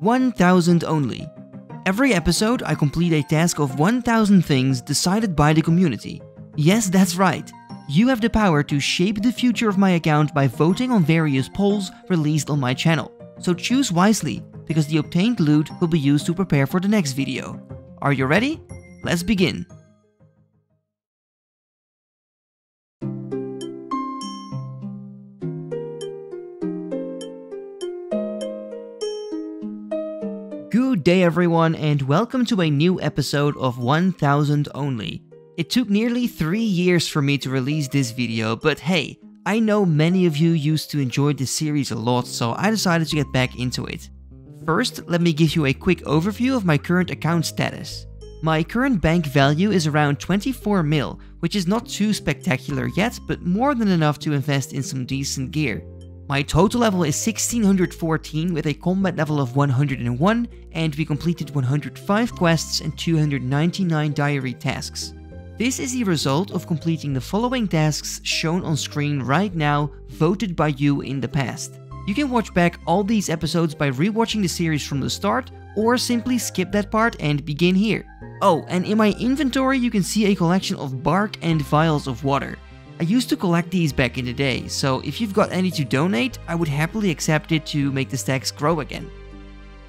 1,000 only. Every episode I complete a task of 1,000 things decided by the community. Yes, that's right. You have the power to shape the future of my account by voting on various polls released on my channel. So choose wisely, because the obtained loot will be used to prepare for the next video. Are you ready? Let's begin. Good day everyone, and welcome to a new episode of 1000 Only. It took nearly 3 years for me to release this video, but hey, I know many of you used to enjoy this series a lot, so I decided to get back into it. First, let me give you a quick overview of my current account status. My current bank value is around 24 mil, which is not too spectacular yet, but more than enough to invest in some decent gear. My total level is 1614 with a combat level of 101, and we completed 105 quests and 299 diary tasks. This is the result of completing the following tasks shown on screen right now, voted by you in the past. You can watch back all these episodes by rewatching the series from the start, or simply skip that part and begin here. Oh, and in my inventory you can see a collection of bark and vials of water. I used to collect these back in the day, so if you've got any to donate, I would happily accept it to make the stacks grow again.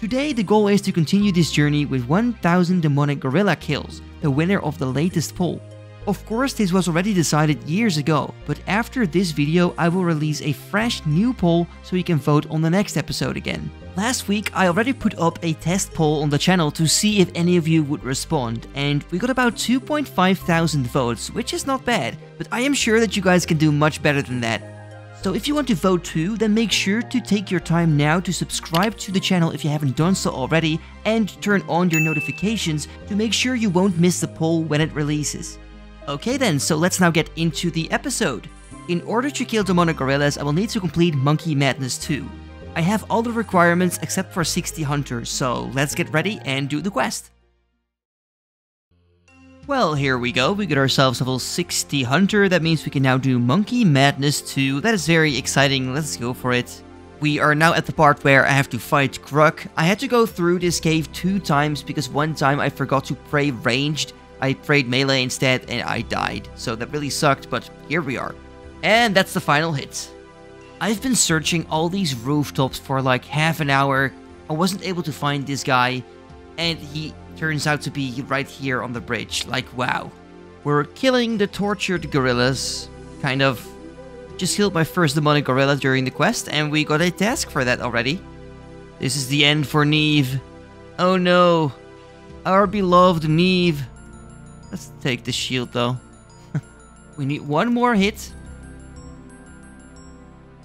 Today the goal is to continue this journey with 1000 demonic gorilla kills, the winner of the latest poll. Of course this was already decided years ago, but after this video I will release a fresh new poll so you can vote on the next episode again. Last week I already put up a test poll on the channel to see if any of you would respond, and we got about 2,500 votes, which is not bad, but I am sure that you guys can do much better than that. So if you want to vote too, then make sure to take your time now to subscribe to the channel if you haven't done so already, and turn on your notifications to make sure you won't miss the poll when it releases. Okay then, so let's now get into the episode. In order to kill demonic gorillas, I will need to complete Monkey Madness 2. I have all the requirements except for 60 hunters, so let's get ready and do the quest. Well, here we go, we get ourselves level 60 hunter, that means we can now do Monkey Madness 2, that is very exciting, let's go for it. We are now at the part where I have to fight Kruk. I had to go through this cave 2 times because one time I forgot to pray ranged, I prayed melee instead and I died, so that really sucked, but here we are. And that's the final hit. I've been searching all these rooftops for like half an hour, I wasn't able to find this guy, and he turns out to be right here on the bridge, like wow. We're killing the tortured gorillas, kind of. Just killed my first demonic gorilla during the quest, and we got a task for that already. This is the end for Niamh. Oh no, our beloved Niamh. Let's take the shield though. We need one more hit.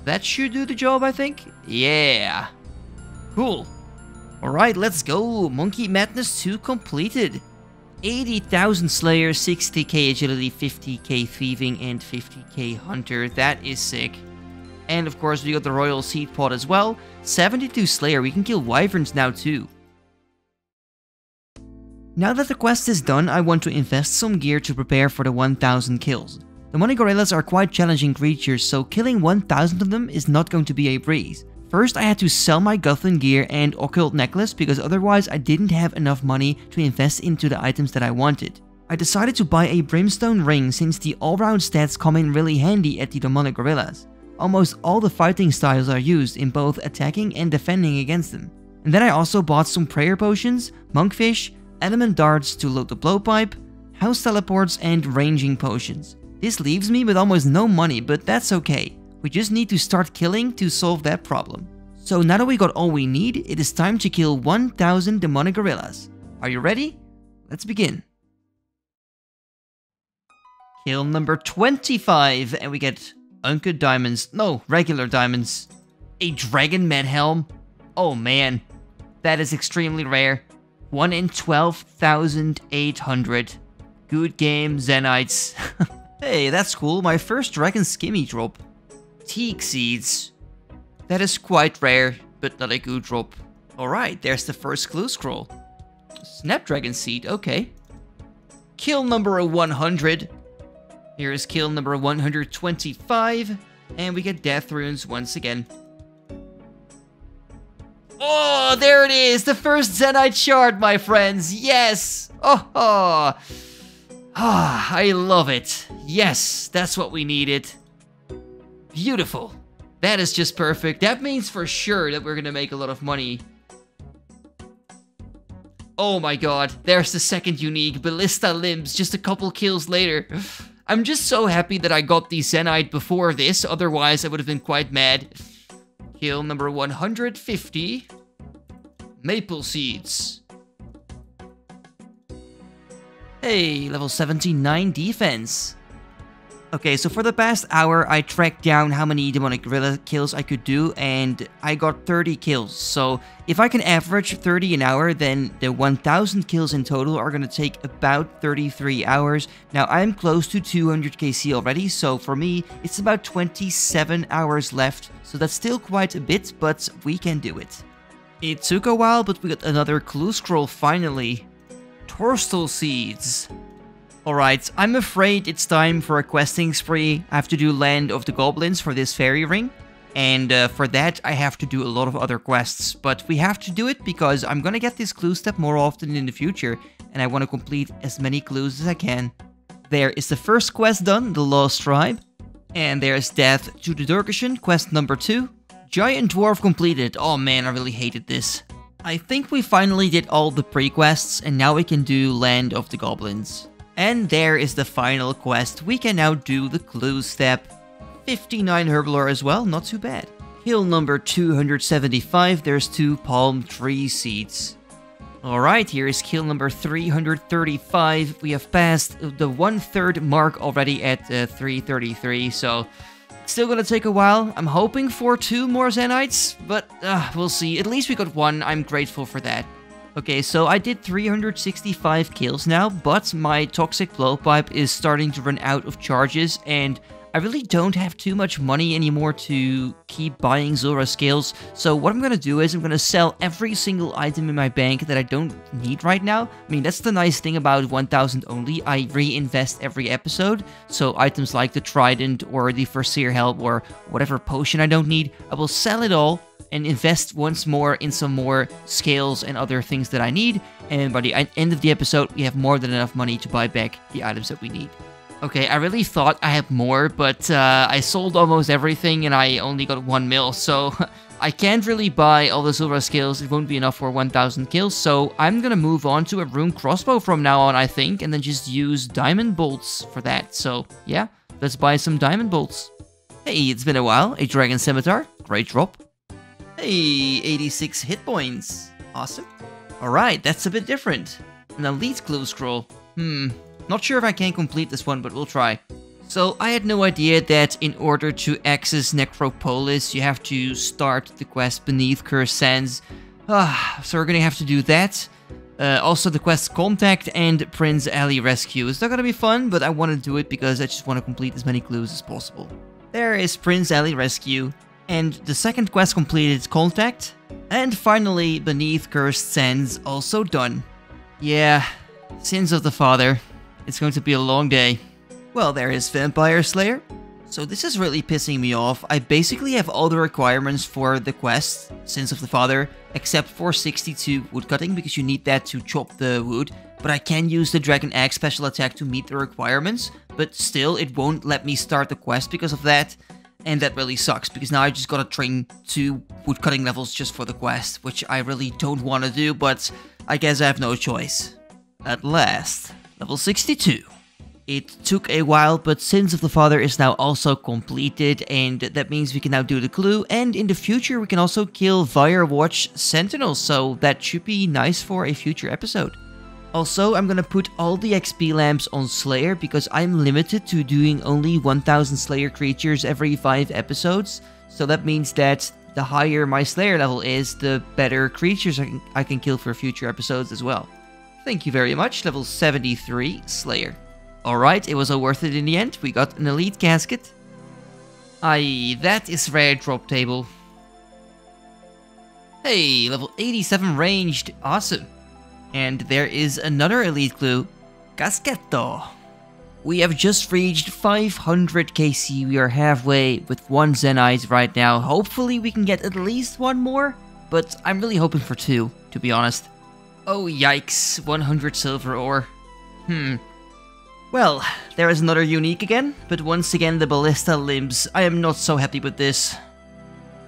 That should do the job, I think. Yeah. Cool. Alright, let's go. Monkey Madness 2 completed. 80,000 Slayer, 60k Agility, 50k Thieving, and 50k Hunter. That is sick. And of course, we got the Royal Seed Pot as well. 72 Slayer. We can kill Wyverns now too. Now that the quest is done, I want to invest some gear to prepare for the 1000 kills. Demonic gorillas are quite challenging creatures, so killing 1000 of them is not going to be a breeze. First I had to sell my Guthan gear and occult necklace because otherwise I didn't have enough money to invest into the items that I wanted. I decided to buy a brimstone ring since the all-round stats come in really handy at the demonic gorillas. Almost all the fighting styles are used in both attacking and defending against them. And then I also bought some prayer potions, monkfish, element darts to load the blowpipe, house teleports and ranging potions. This leaves me with almost no money, but that's okay. We just need to start killing to solve that problem. So now that we got all we need, it is time to kill 1000 demonic gorillas. Are you ready? Let's begin. Kill number 25, and we get uncut diamonds. No, regular diamonds. A dragon med helm. Oh man, that is extremely rare. 1 in 12,800. Good game, Zenytes. Hey, that's cool, my first dragon skimmy drop. Teak seeds. That is quite rare, but not a good drop. Alright, there's the first clue scroll. Snapdragon seed, okay. Kill number 100. Here is kill number 125. And we get death runes once again. Oh, there it is. The first Zenyte Shard, my friends. Yes. Oh. Ah, I love it. Yes, that's what we needed. Beautiful. That is just perfect. That means for sure that we're gonna make a lot of money. Oh my god, there's the second unique, Ballista Limbs, just a couple kills later. I'm just so happy that I got the Zenyte before this, otherwise I would have been quite mad. Kill number 150. Maple Seeds. Hey, level 79 defense. Okay, so for the past hour, I tracked down how many Demonic Gorilla kills I could do, and I got 30 kills. So if I can average 30 an hour, then the 1,000 kills in total are going to take about 33 hours. Now, I'm close to 200 KC already, so for me, it's about 27 hours left. So that's still quite a bit, but we can do it. It took a while, but we got another clue scroll finally. Torstal Seeds. Alright, I'm afraid it's time for a questing spree. I have to do Land of the Goblins for this fairy ring. And for that, I have to do a lot of other quests. But we have to do it because I'm gonna get this clue step more often in the future. And I want to complete as many clues as I can. There is the first quest done, the Lost Tribe. And there's Death to the Durkishan, quest number 2. Giant Dwarf completed. Oh man, I really hated this. I think we finally did all the pre-quests and now we can do Land of the Goblins. And there is the final quest. We can now do the clue step. 59 herblore as well, not too bad. Hill number 275, there's 2 palm tree seeds. Alright, here is kill number 335. We have passed the 1/3 mark already at 333, so it's still gonna take a while. I'm hoping for 2 more Zenites, but we'll see. At least we got 1, I'm grateful for that. Okay, so I did 365 kills now, but my toxic blowpipe is starting to run out of charges, and I really don't have too much money anymore to keep buying Zulrah scales. So what I'm gonna do is I'm gonna sell every single item in my bank that I don't need right now. I mean, that's the nice thing about 1000 only. I reinvest every episode. So items like the trident or the Forseer helm or whatever potion I don't need, I will sell it all and invest once more in some more scales and other things that I need. And by the end of the episode, we have more than enough money to buy back the items that we need. Okay, I really thought I had more, but I sold almost everything and I only got 1 mil, so I can't really buy all the Zulrah skills. It won't be enough for 1,000 kills, so I'm gonna move on to a rune crossbow from now on, I think, and then just use diamond bolts for that. So yeah, let's buy some diamond bolts. Hey, it's been a while. A dragon scimitar, great drop. Hey, 86 hit points, awesome. Alright, that's a bit different. An elite clue scroll, Not sure if I can complete this one, but we'll try. So I had no idea that in order to access Necropolis, you have to start the quest Beneath Cursed Sands. So we're gonna have to do that. Also the quest Contact and Prince Ali Rescue. It's not gonna be fun, but I want to do it because I just want to complete as many clues as possible. There is Prince Ali Rescue. And the second quest completed, Contact. And finally, Beneath Cursed Sands, also done. Yeah, Sins of the Father. It's going to be a long day. Well, there is Vampire Slayer. So this is really pissing me off. I basically have all the requirements for the quest, Sins of the Father, except for 62 woodcutting, because you need that to chop the wood. But I can use the Dragon Egg special attack to meet the requirements, but still it won't let me start the quest because of that. And that really sucks, because now I just gotta train 2 woodcutting levels just for the quest, which I really don't want to do, but I guess I have no choice. At last. Level 62. It took a while, but Sins of the Father is now also completed, and that means we can now do the clue, and in the future we can also kill Virewatch Sentinels, so that should be nice for a future episode. Also, I'm gonna put all the XP lamps on Slayer, because I'm limited to doing only 1000 Slayer creatures every 5 episodes, so that means that the higher my Slayer level is, the better creatures I can kill for future episodes as well. Thank you very much, level 73, Slayer. Alright, it was all worth it in the end. We got an elite casket. Aye, that is rare drop table. Hey, level 87 ranged, awesome. And there is another elite clue, Caschetto. We have just reached 500 KC, we are halfway with 1 Zenyte right now. Hopefully we can get at least 1 more. but I'm really hoping for two, to be honest. Oh yikes, 100 silver ore. Well, there is another unique again, but once again the Ballista Limbs. I am not so happy with this.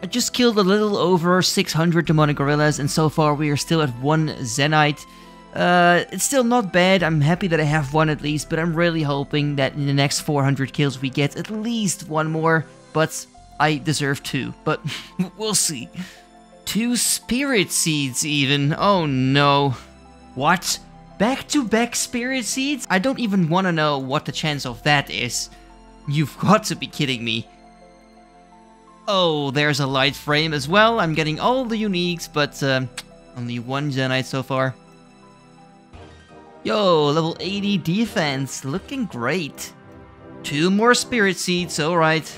I just killed a little over 600 Demonic Gorillas, and so far we are still at one Zenyte. It's still not bad. I'm happy that I have one at least, but I'm really hoping that in the next 400 kills we get at least one more, but I deserve two, but we'll see. Two Spirit Seeds even, oh no. What? Back-to-back Spirit Seeds? I don't even want to know what the chance of that is. You've got to be kidding me. Oh, there's a light frame as well. I'm getting all the uniques, but only one Zenyte so far. Yo, level 80 defense, looking great. Two more Spirit Seeds, alright.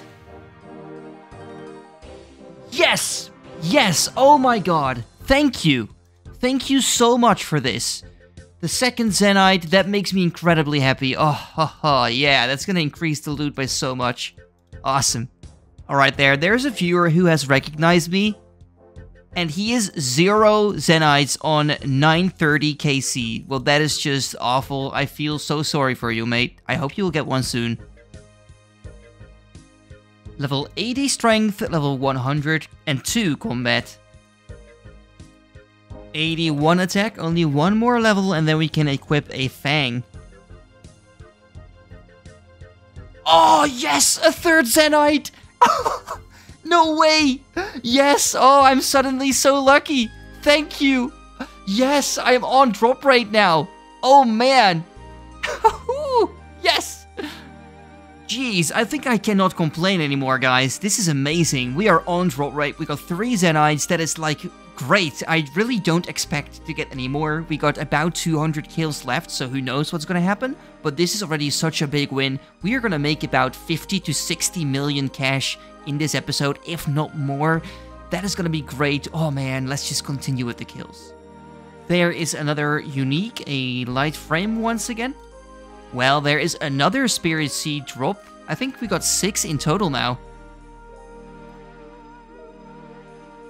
Yes! Yes! Oh my god! Thank you! Thank you so much for this. The second Zenyte, that makes me incredibly happy. Oh, yeah, that's gonna increase the loot by so much. Awesome. Alright, there's a viewer who has recognized me. And he is 0 Zenytes on 930 KC. Well, that is just awful. I feel so sorry for you, mate. I hope you will get one soon. Level 80 strength, level 102 combat. 81 attack, only one more level, and then we can equip a fang. Oh, yes! A third Zenyte! No way! Yes! Oh, I'm suddenly so lucky! Thank you! Yes, I'm on drop rate now! Oh, man! Yes! Jeez, I think I cannot complain anymore, guys. This is amazing. We are on drop rate. We got 3 Zenytes. That is, like, great. I really don't expect to get any more. We got about 200 kills left, so who knows what's gonna happen. But this is already such a big win. We are gonna make about 50 to 60 million cash in this episode, if not more. That is gonna be great. Oh, man, let's just continue with the kills. There is another unique, a light frame once again. Well, there is another Spirit Seed drop. I think we got 6 in total now.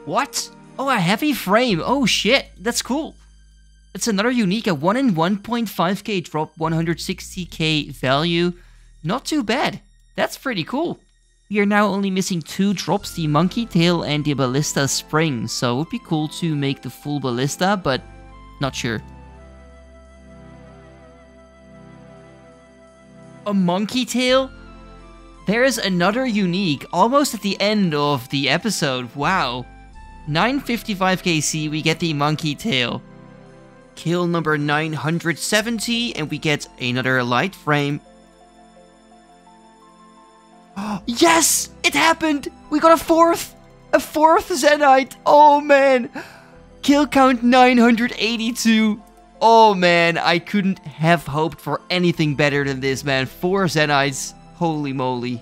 What? Oh, a heavy frame. Oh, shit. That's cool. It's another unique, a 1 in 1.5k drop, 160k value. Not too bad. That's pretty cool. We are now only missing 2 drops, the Monkey Tail and the Ballista Spring. So it would be cool to make the full Ballista, but not sure. A Monkey Tail? There is another unique, almost at the end of the episode, wow. 955 KC, we get the Monkey Tail. Kill number 970, and we get another light frame. Yes! It happened! We got a fourth! A fourth Zenyte! Oh man! Kill count 982. Oh man, I couldn't have hoped for anything better than this, man. 4 Zenytes. Holy moly.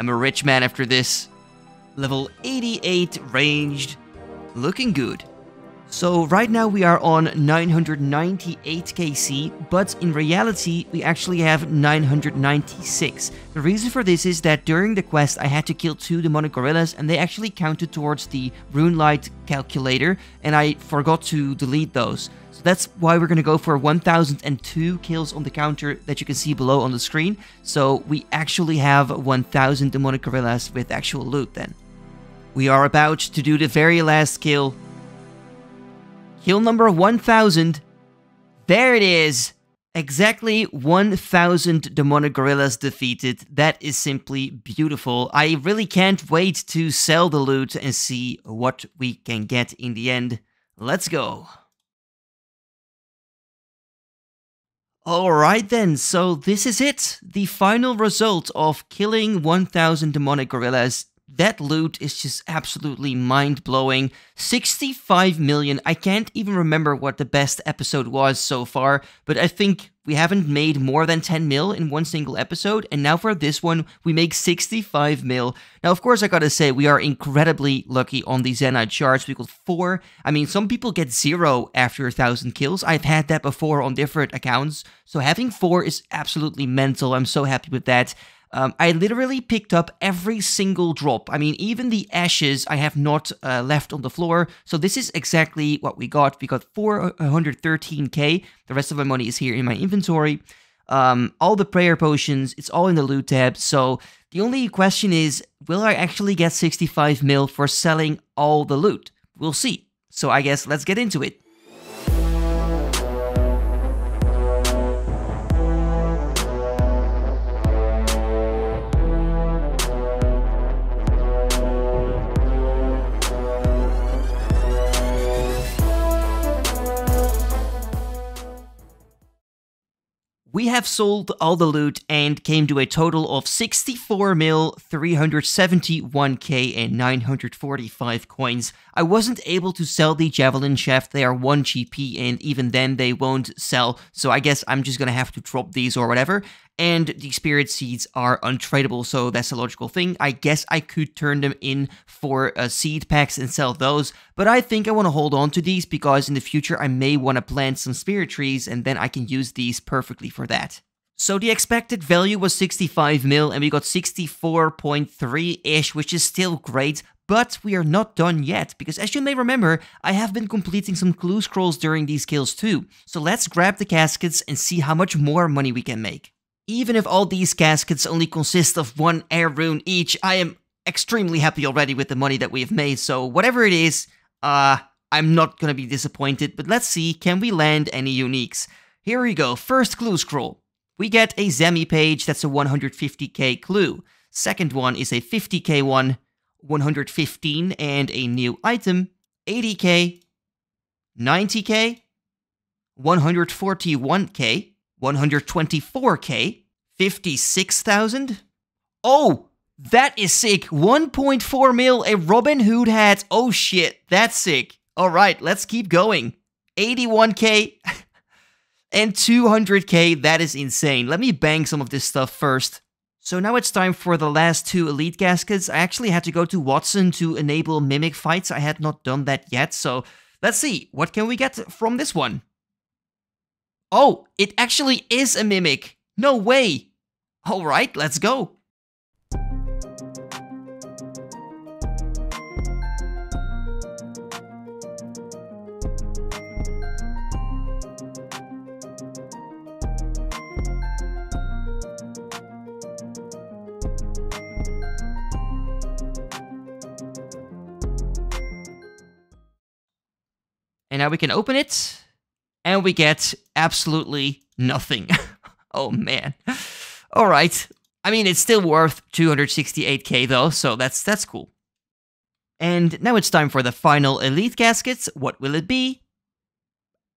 I'm a rich man after this. Level 88 ranged. Looking good. So right now we are on 998 KC, but in reality we actually have 996. The reason for this is that during the quest I had to kill 2 Demonic Gorillas and they actually counted towards the rune light calculator and I forgot to delete those. So that's why we're gonna go for 1002 kills on the counter that you can see below on the screen. So we actually have 1000 Demonic Gorillas with actual loot then. We are about to do the very last kill. Kill number 1000. There it is. Exactly 1000 Demonic Gorillas defeated. That is simply beautiful. I really can't wait to sell the loot and see what we can get in the end. Let's go. Alright then, so this is it. The final result of killing 1000 Demonic Gorillas. That loot is just absolutely mind-blowing. 65 million. I can't even remember what the best episode was so far, but I think we haven't made more than 10 mil in one single episode, and now for this one, we make 65 mil. Now, of course, I gotta say, we are incredibly lucky on the Zenyte Shards. We got 4. I mean, some people get 0 after 1,000 kills. I've had that before on different accounts, so having 4 is absolutely mental. I'm so happy with that. I literally picked up every single drop. I mean, even the ashes I have not left on the floor. So this is exactly what we got. We got 413k. The rest of my money is here in my inventory. All the prayer potions, it's all in the loot tab. So the only question is, will I actually get 65 mil for selling all the loot? We'll see. So I guess let's get into it. We have sold all the loot and came to a total of 64 mil, 371k, and 945 coins. I wasn't able to sell the javelin shaft, they are 1 GP, and even then they won't sell, so I guess I'm just gonna have to drop these or whatever. And the spirit seeds are untradeable, so that's a logical thing. I guess I could turn them in for seed packs and sell those, but I think I want to hold on to these because in the future I may want to plant some spirit trees and then I can use these perfectly for that. So the expected value was 65 mil and we got 64.3-ish, which is still great. But we are not done yet, because as you may remember, I have been completing some clue scrolls during these kills too. So let's grab the caskets and see how much more money we can make. Even if all these caskets only consist of one air rune each, I am extremely happy already with the money that we have made, so whatever it is, I'm not gonna be disappointed, but let's see, can we land any uniques? Here we go, first clue scroll. We get a Zemi page, that's a 150k clue. Second one is a 50k one, 115 and a new item, 80k, 90k, 141k, 124k, 56,000. Oh, that is sick. 1.4 mil, a Robin Hood hat. Oh shit, that's sick. All right, let's keep going. 81k and 200k, that is insane. Let me bang some of this stuff first. So now it's time for the last two elite caskets. I actually had to go to Watson to enable mimic fights. I had not done that yet, so let's see. What can we get from this one? Oh, it actually is a mimic. No way. All right, let's go. And now we can open it. And we get absolutely nothing. Oh, man. All right. I mean, it's still worth 268k, though, so that's cool. And now it's time for the final elite caskets. What will it be?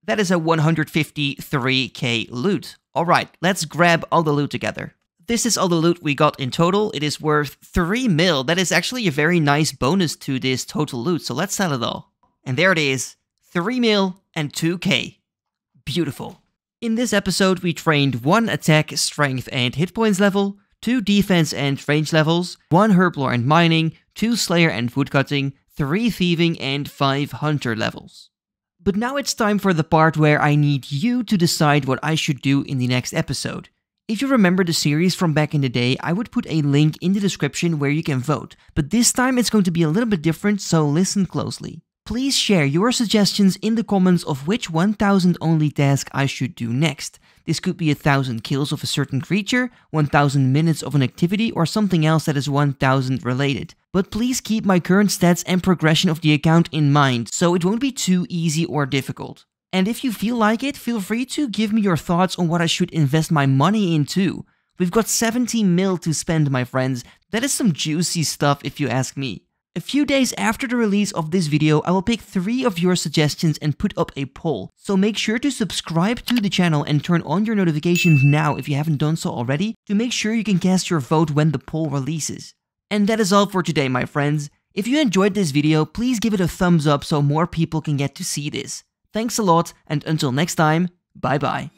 That is a 153k loot. All right, let's grab all the loot together. This is all the loot we got in total. It is worth 3 mil. That is actually a very nice bonus to this total loot, so let's sell it all. And there it is, 3 mil and 2k. Beautiful. In this episode, we trained 1 attack, strength and hit points level, 2 defense and range levels, 1 herblore and mining, 2 slayer and woodcutting, 3 thieving and 5 hunter levels. But now it's time for the part where I need you to decide what I should do in the next episode. If you remember the series from back in the day, I would put a link in the description where you can vote, but this time it's going to be a little bit different, so listen closely. Please share your suggestions in the comments of which 1000 only task I should do next. This could be 1000 kills of a certain creature, 1000 minutes of an activity, or something else that is 1000 related. But please keep my current stats and progression of the account in mind, so it won't be too easy or difficult. And if you feel like it, feel free to give me your thoughts on what I should invest my money in too. We've got 70 mil to spend, my friends. That is some juicy stuff if you ask me. A few days after the release of this video, I will pick 3 of your suggestions and put up a poll. So make sure to subscribe to the channel and turn on your notifications now if you haven't done so already, to make sure you can cast your vote when the poll releases. And that is all for today, my friends. If you enjoyed this video, please give it a thumbs up so more people can get to see this. Thanks a lot, and until next time, bye bye.